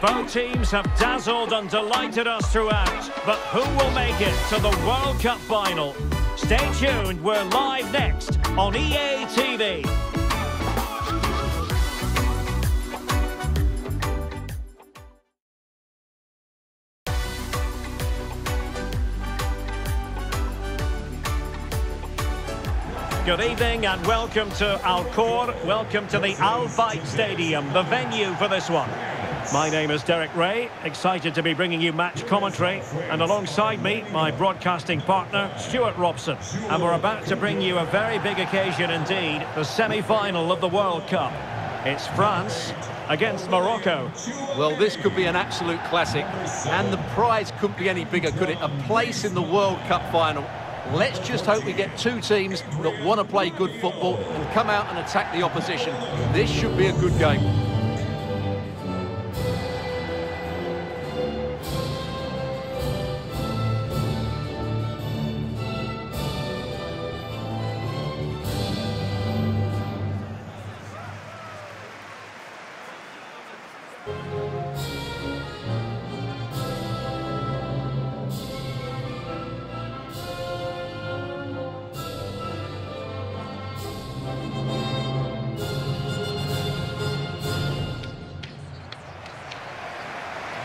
Both teams have dazzled and delighted us throughout, but who will make it to the World Cup final? Stay tuned, we're live next on EA TV. Good evening and welcome to Al-Khor, welcome to the Al Bayt Stadium, the venue for this one. My name is Derek Ray, excited to be bringing you match commentary, and alongside me, my broadcasting partner, Stuart Robson. And we're about to bring you a very big occasion indeed, the semi-final of the World Cup. It's France against Morocco. Well, this could be an absolute classic, and the prize couldn't be any bigger, could it? A place in the World Cup final. Let's just hope we get two teams that want to play good football and come out and attack the opposition. This should be a good game.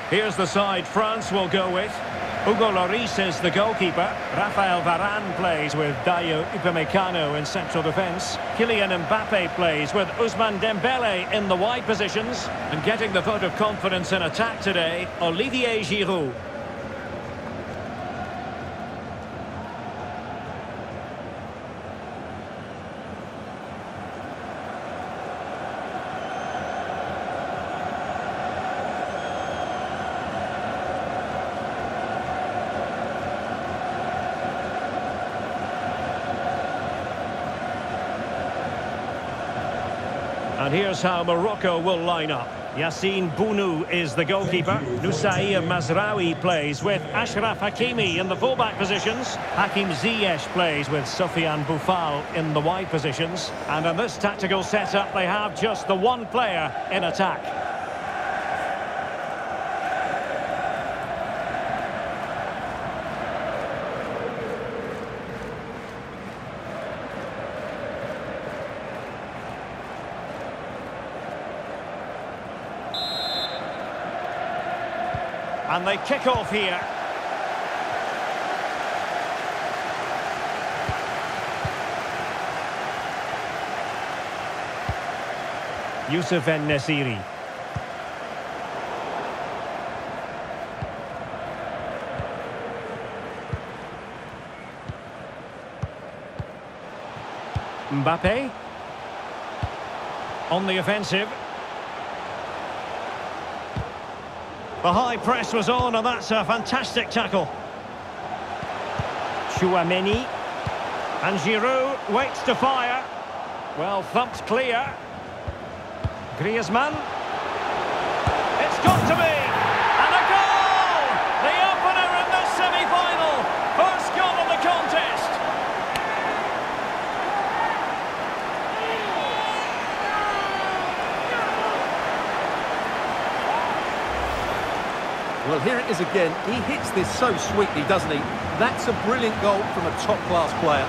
Here's the side France will go with. Hugo Lloris is the goalkeeper. Raphael Varane plays with Dayo Ipemecano in central defence. Kylian Mbappe plays with Ousmane Dembele in the wide positions. And getting the vote of confidence in attack today, Olivier Giroud. And here's how Morocco will line up. Yassine Bounou is the goalkeeper. Noussair Mazraoui plays with Ashraf Hakimi in the fullback positions. Hakim Ziyech plays with Sofiane Boufal in the wide positions. And in this tactical setup, they have just the one player in attack. And they kick off here. Youssef En Nesyri. Mbappe. On the offensive. The high press was on, and that's a fantastic tackle. Tchouameni. And Giroud waits to fire. Well, thumped clear. Griezmann. It's got to be! And a goal! The opener in the semi-final. First goal of the contest. Well, here it is again. He hits this so sweetly, doesn't he? That's a brilliant goal from a top-class player.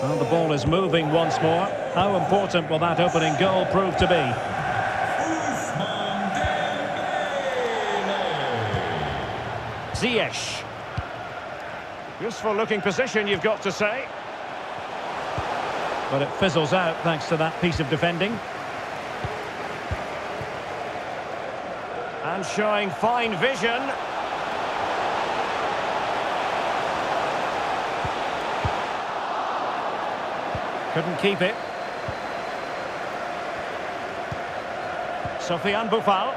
Well, the ball is moving once more. How important will that opening goal prove to be? Ziyech. Useful looking position, you've got to say. But it fizzles out thanks to that piece of defending. And showing fine vision. Couldn't keep it. Sofiane Boufal.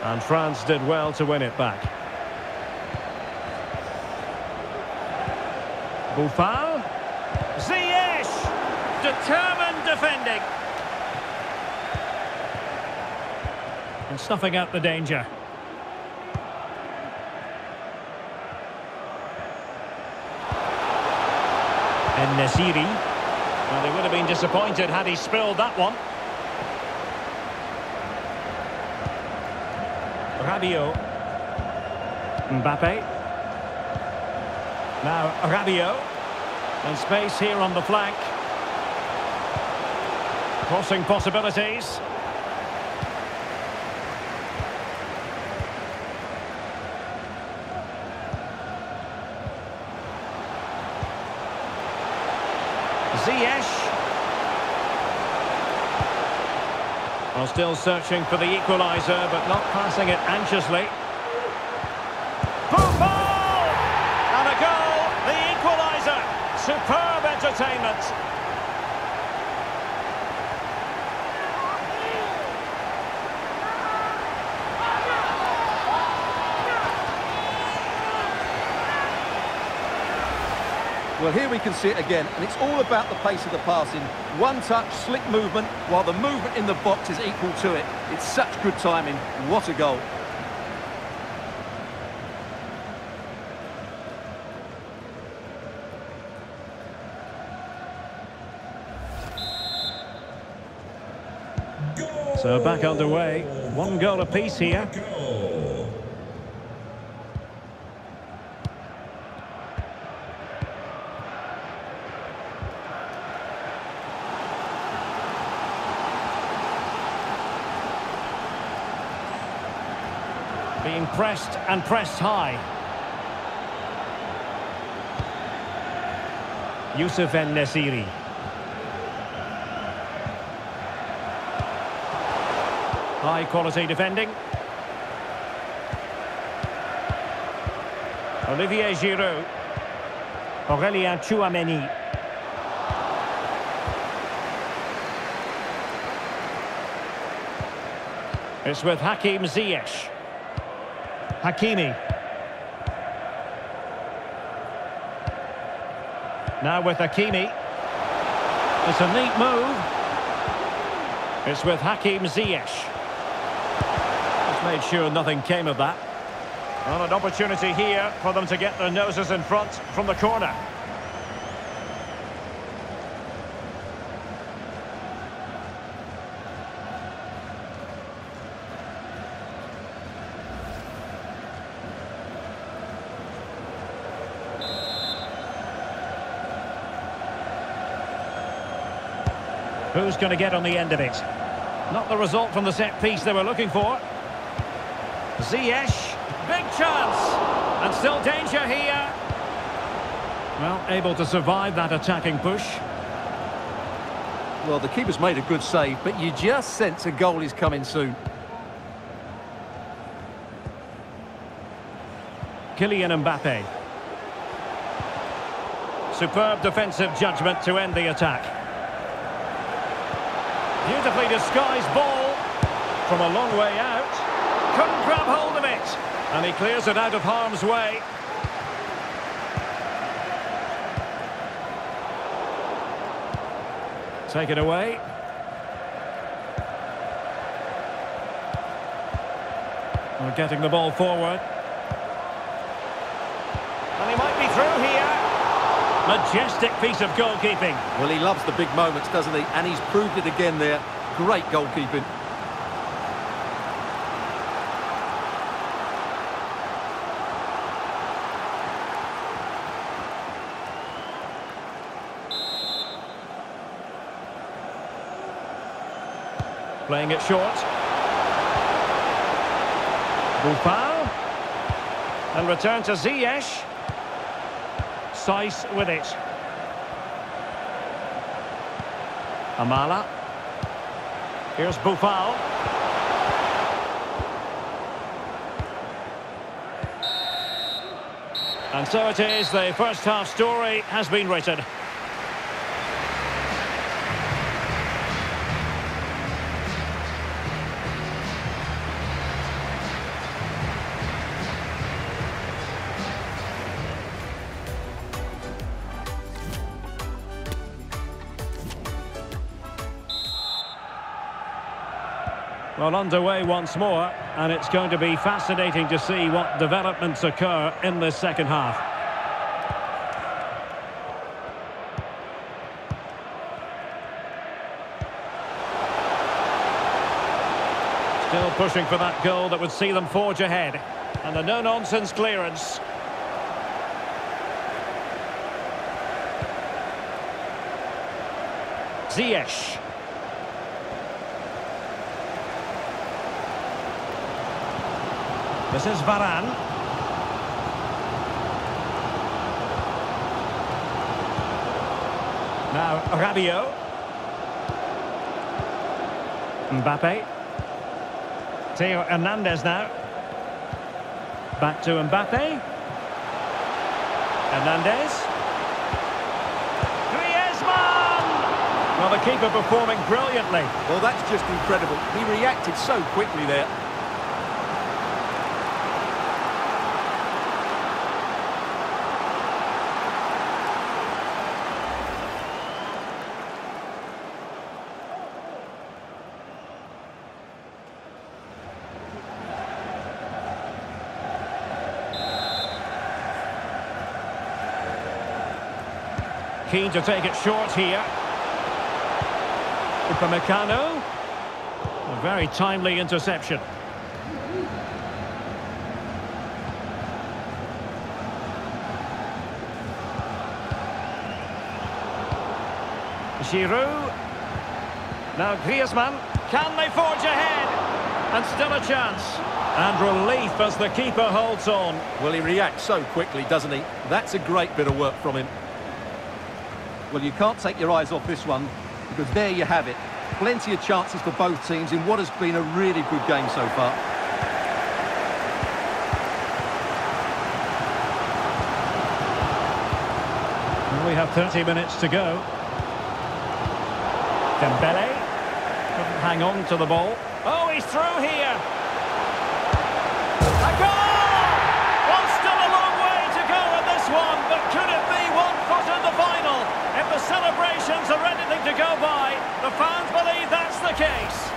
And France did well to win it back. Boufal. Ziyech! Determined defending. And snuffing out the danger. En Nesyri. Well, they would have been disappointed had he spilled that one. Rabiot. Mbappe. Now Rabiot. And space here on the flank. Crossing possibilities. Ziyech. Well, still searching for the equaliser, but not passing it anxiously. Boufal! And a goal, the equaliser. Superb entertainment. Well, here we can see it again, and it's all about the pace of the passing. One touch, slick movement, while the movement in the box is equal to it. It's such good timing. What a goal. Goal. So back underway. One goal apiece here. Being pressed and pressed high. Youssef En Nesyri. High quality defending. Olivier Giroud. Aurelien Tchouameni. It's with Hakim Ziyech. Hakimi. Now with Hakimi. It's a neat move. It's with Hakim Ziyech. Just made sure nothing came of that. Well, an opportunity here for them to get their noses in front from the corner. Who's going to get on the end of it? Not the result from the set piece they were looking for. Ziyech, big chance, and still danger here. Well, able to survive that attacking push. Well, the keeper's made a good save, but you just sense a goal is coming soon. Kylian Mbappe. Superb defensive judgment to end the attack. Beautifully disguised ball from a long way out. Couldn't grab hold of it. And he clears it out of harm's way. Take it away. We're getting the ball forward. And he might be through here. Majestic piece of goalkeeping. Well, he loves the big moments, doesn't he? And he's proved it again there. Great goalkeeping. Playing it short. Boufal. And return to Ziyech. Size with it. Amala. Here's Boufal. And so it is, the first half story has been written. Well, underway once more, and it's going to be fascinating to see what developments occur in this second half. Still pushing for that goal that would see them forge ahead. And a no-nonsense clearance. Ziyech. This is Varane. Now Rabiot. Mbappe. Theo Hernandez now. Back to Mbappe. Hernandez. Griezmann! Well, the keeper performing brilliantly. Well, that's just incredible. He reacted so quickly there. Keen to take it short here. Ipemecano. A very timely interception. Giroud. Now Griezmann. Can they forge ahead? And still a chance. And relief as the keeper holds on. Well, he reacts so quickly, doesn't he? That's a great bit of work from him. Well, you can't take your eyes off this one, because there you have it. Plenty of chances for both teams in what has been a really good game so far. We have 30 minutes to go. Dembele couldn't hang on to the ball. Oh, he's through here. A goal! Well, still a long way to go in this one, but could it be one foot in the final? If the celebrations are anything to go by, the fans believe that's the case.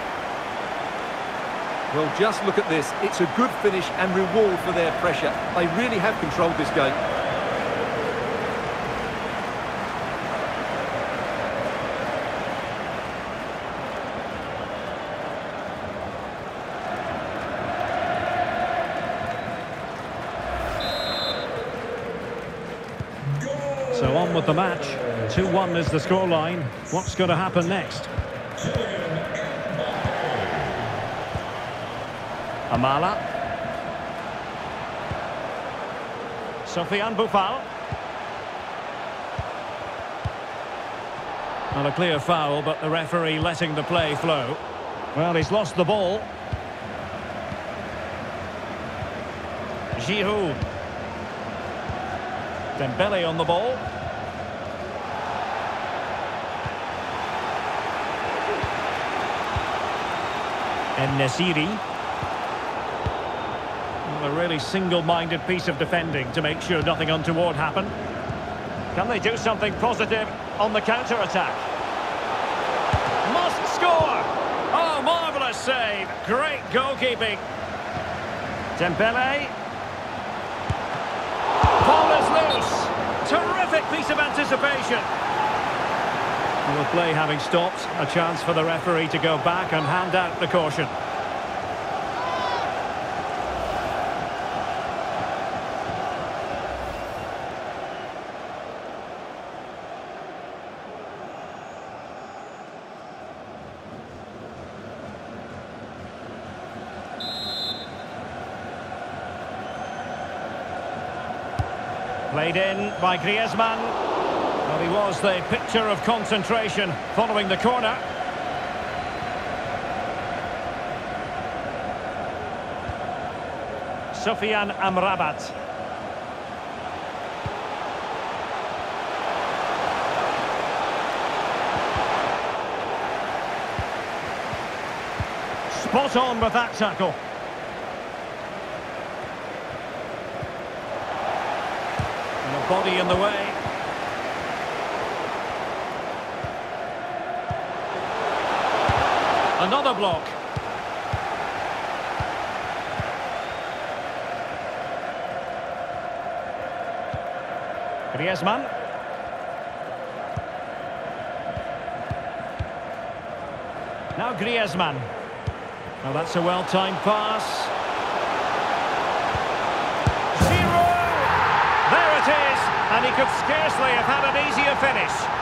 Well, just look at this. It's a good finish and reward for their pressure. They really have controlled this game. So on with the match. 2-1 is the scoreline. What's going to happen next? Amala. Sofiane Boufal. Not a clear foul, but the referee letting the play flow. Well, he's lost the ball. Giroud. Dembele on the ball. En Nesyri. Well, a really single-minded piece of defending to make sure nothing untoward happened. Can they do something positive on the counter-attack? Must score! Oh, marvellous save. Great goalkeeping. Dembele. Ball is loose. Terrific piece of anticipation. The play having stopped, a chance for the referee to go back and hand out the caution. Played in by Griezmann. Well, he was the picture of concentration following the corner. Sofyan Amrabat. Spot on with that tackle. And a body in the way. Another block. Griezmann. Now Griezmann. Now that's a well-timed pass. Giroud! There it is! And he could scarcely have had an easier finish.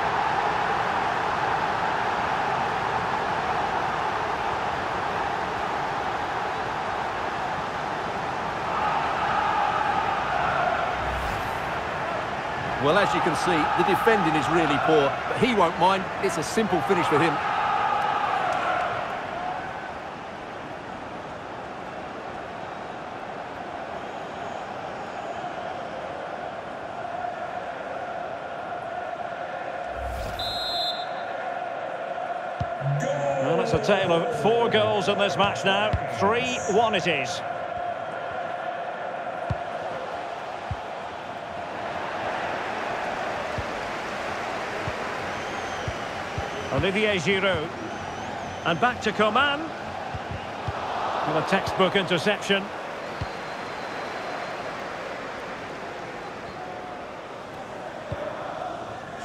Well, as you can see, the defending is really poor, but he won't mind. It's a simple finish for him. Well, it's a tale of four goals in this match now. 3-1 it is. Olivier Giroud, and back to Coman with a textbook interception.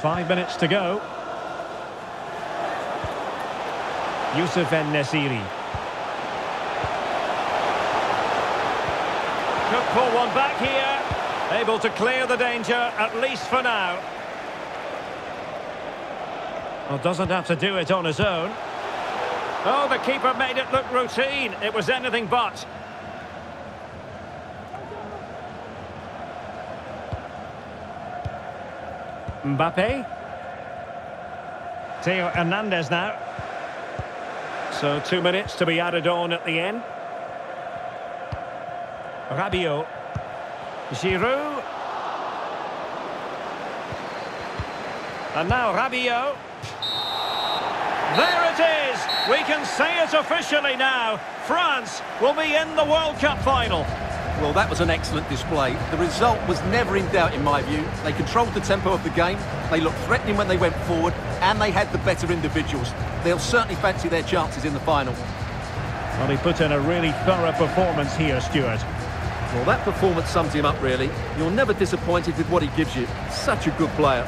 Five minutes to go. Youssef En Nesyri could pull one back here, able to clear the danger at least for now. Well, doesn't have to do it on his own. Oh, the keeper made it look routine. It was anything but. Mbappe. Theo Hernandez now. So 2 minutes to be added on at the end. Rabiot. Giroud. And now Rabiot. There it is! We can say it officially now. France will be in the World Cup final. Well, that was an excellent display. The result was never in doubt, in my view. They controlled the tempo of the game, they looked threatening when they went forward, and they had the better individuals. They'll certainly fancy their chances in the final. Well, he put in a really thorough performance here, Stuart. Well, that performance sums him up, really. You're never disappointed with what he gives you. Such a good player.